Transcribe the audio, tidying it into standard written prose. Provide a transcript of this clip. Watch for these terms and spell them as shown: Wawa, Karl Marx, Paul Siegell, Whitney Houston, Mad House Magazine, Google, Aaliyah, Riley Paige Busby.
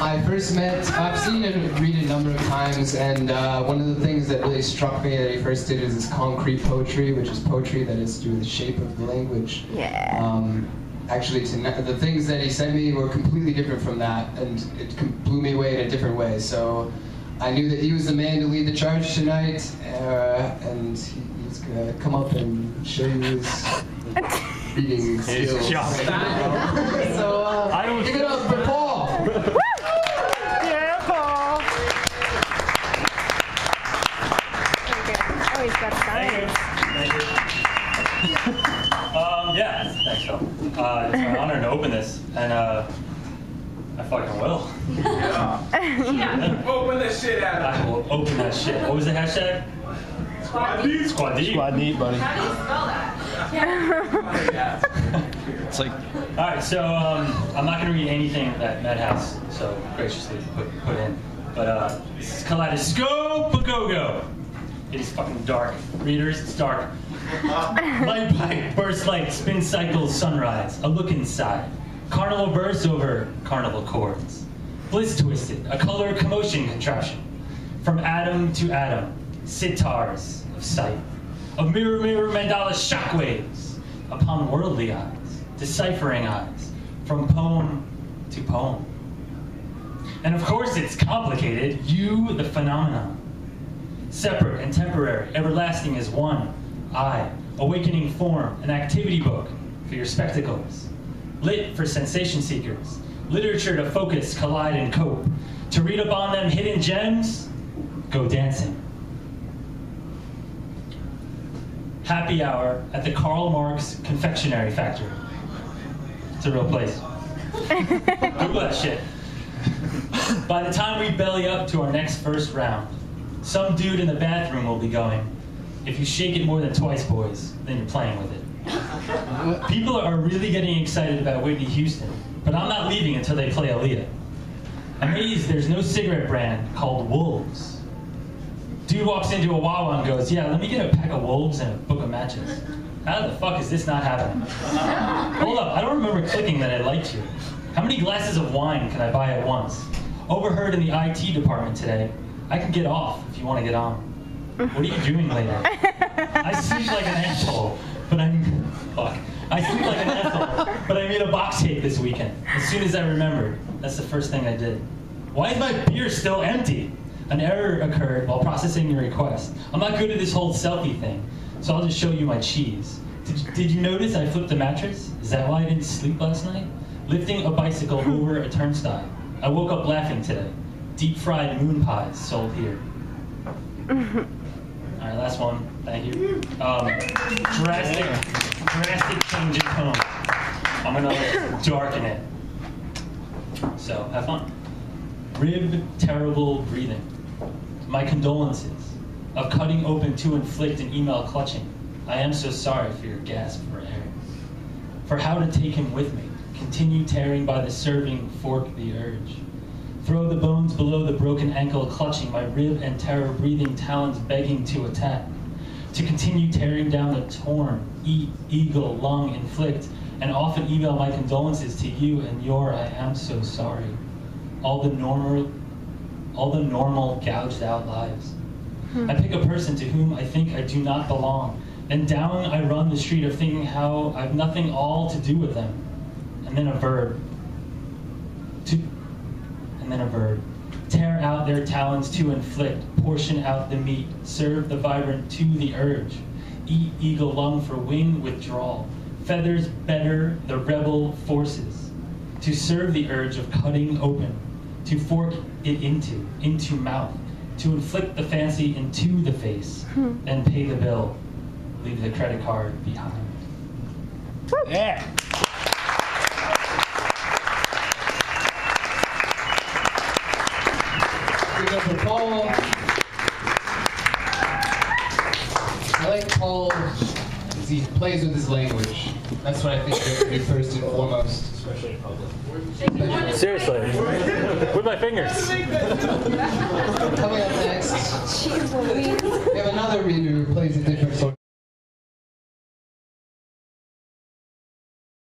I first met, I've seen him read a number of times, and one of the things that really struck me that he first did is this concrete poetry, which is poetry that is to do with the shape of the language. Yeah. Actually, the things that he sent me were completely different from that, and it blew me away in a different way. So I knew that he was the man to lead the charge tonight, and he's going to come up and show you his reading skills. So give it up for Paul! Yeah, Paul! Oh, he's got science. Thank you. Yeah, thanks, Joe. It's my honor to open this, and I fucking will. Yeah. Open that shit out. I will open that shit. What was the hashtag? Squad deep. Squad deep. Squad deep, buddy. How do you spell that? Yeah. It's like. All right, so I'm not gonna read anything that Mad House so graciously put in, but this is Kaleidoscope a Go-Go. It is fucking dark, readers. It's dark. Light pipe, burst light, spin cycle, sunrise. A look inside. Carnival bursts over carnival chords. Bliss twisted, a color commotion contraption. From atom to atom, sitars of sight. Of mirror, mirror, mandala shockwaves upon worldly eyes, deciphering eyes, from poem to poem. And of course it's complicated, you the phenomenon. Separate and temporary, everlasting as one. I, awakening form, an activity book for your spectacles. Lit for sensation seekers. Literature to focus, collide, and cope. To read upon them hidden gems, go dancing. Happy hour at the Karl Marx confectionery factory. It's a real place. Google that shit. By the time we belly up to our next first round, some dude in the bathroom will be going, "If you shake it more than twice, boys, then you're playing with it." People are really getting excited about Whitney Houston, but I'm not leaving until they play Aaliyah. Amazed there's no cigarette brand called Wolves. Dude walks into a Wawa and goes, "Yeah, let me get a pack of Wolves and a book of matches." How the fuck is this not happening? Hold up, I don't remember clicking that I liked you. How many glasses of wine can I buy at once? Overheard in the IT department today, I can get off if you want to get on. What are you doing later? I sleep like an asshole, but I'm... Fuck. I sleep like an asshole, but I made a box tape this weekend. As soon as I remembered, that's the first thing I did. Why is my beer still empty? An error occurred while processing your request. I'm not good at this whole selfie thing, so I'll just show you my cheese. Did you notice I flipped the mattress? Is that why I didn't sleep last night? Lifting a bicycle over a turnstile. I woke up laughing today. Deep-fried moon pies sold here. All right, last one. Thank you. Drastic change in tone. I'm going to darken it. So, have fun. Rib terrible breathing. My condolences of cutting open to inflict an email clutching. I am so sorry for your gasp for air. For how to take him with me. Continue tearing by the serving fork the urge. Throw the bones below the broken ankle, clutching my rib and terror-breathing talons begging to attack. To continue tearing down the torn, eagle, lung, inflict, and often email my condolences to you and your I am so sorry. All the normal gouged out lives. I pick a person to whom I think I do not belong, and down I run the street of thinking how I've nothing all to do with them. And then a verb. Tear out their talons to inflict, portion out the meat, serve the vibrant to the urge, eat eagle lung for wing withdrawal, feathers better the rebel forces, to serve the urge of cutting open, to fork it into mouth, to inflict the fancy into the face, and pay the bill, leave the credit card behind. Yeah. For Paul. I like Paul because he plays with his language. That's what I think they would do first and foremost. Especially in public. Seriously. With my fingers. Coming up next, we have another reader who plays a different sort.